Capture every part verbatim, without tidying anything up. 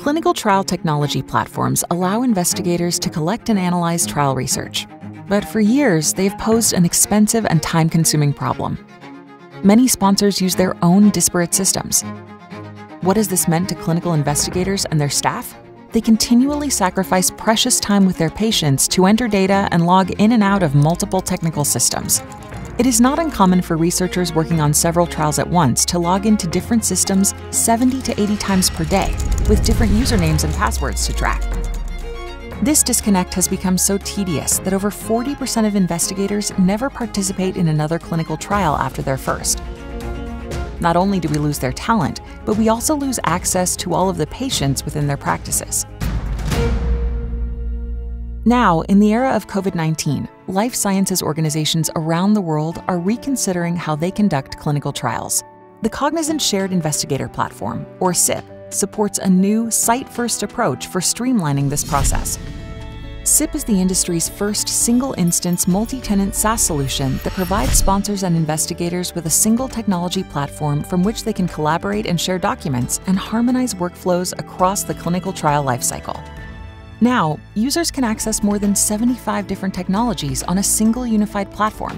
Clinical trial technology platforms allow investigators to collect and analyze trial research, but for years they've posed an expensive and time-consuming problem. Many sponsors use their own disparate systems. What has this meant to clinical investigators and their staff? They continually sacrifice precious time with their patients to enter data and log in and out of multiple technical systems. It is not uncommon for researchers working on several trials at once to log into different systems seventy to eighty times per day, with different usernames and passwords to track. This disconnect has become so tedious that over forty percent of investigators never participate in another clinical trial after their first. Not only do we lose their talent, but we also lose access to all of the patients within their practices. Now, in the era of COVID nineteen, life sciences organizations around the world are reconsidering how they conduct clinical trials. The Cognizant Shared Investigator Platform, or S I P, supports a new site-first approach for streamlining this process. S I P is the industry's first single-instance multi-tenant SaaS solution that provides sponsors and investigators with a single technology platform from which they can collaborate and share documents and harmonize workflows across the clinical trial lifecycle. Now, users can access more than seventy-five different technologies on a single unified platform.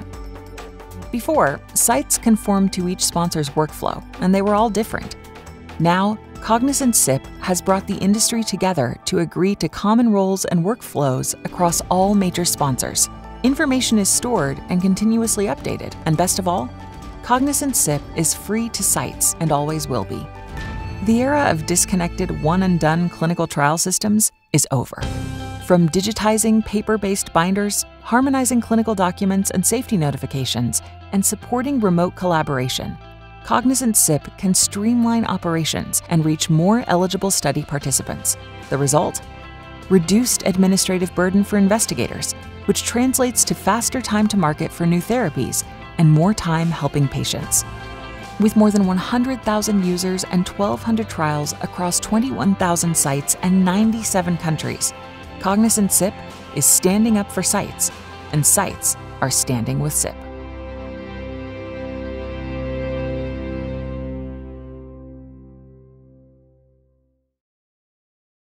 Before, sites conformed to each sponsor's workflow, and they were all different. Now, Cognizant S I P has brought the industry together to agree to common roles and workflows across all major sponsors. Information is stored and continuously updated, and best of all, Cognizant S I P is free to sites and always will be. The era of disconnected one-and-done clinical trial systems is over. From digitizing paper-based binders, harmonizing clinical documents and safety notifications, and supporting remote collaboration, Cognizant S I P can streamline operations and reach more eligible study participants. The result? Reduced administrative burden for investigators, which translates to faster time to market for new therapies and more time helping patients. With more than one hundred thousand users and twelve hundred trials across twenty-one thousand sites and ninety-seven countries, Cognizant S I P is standing up for sites, and sites are standing with S I P.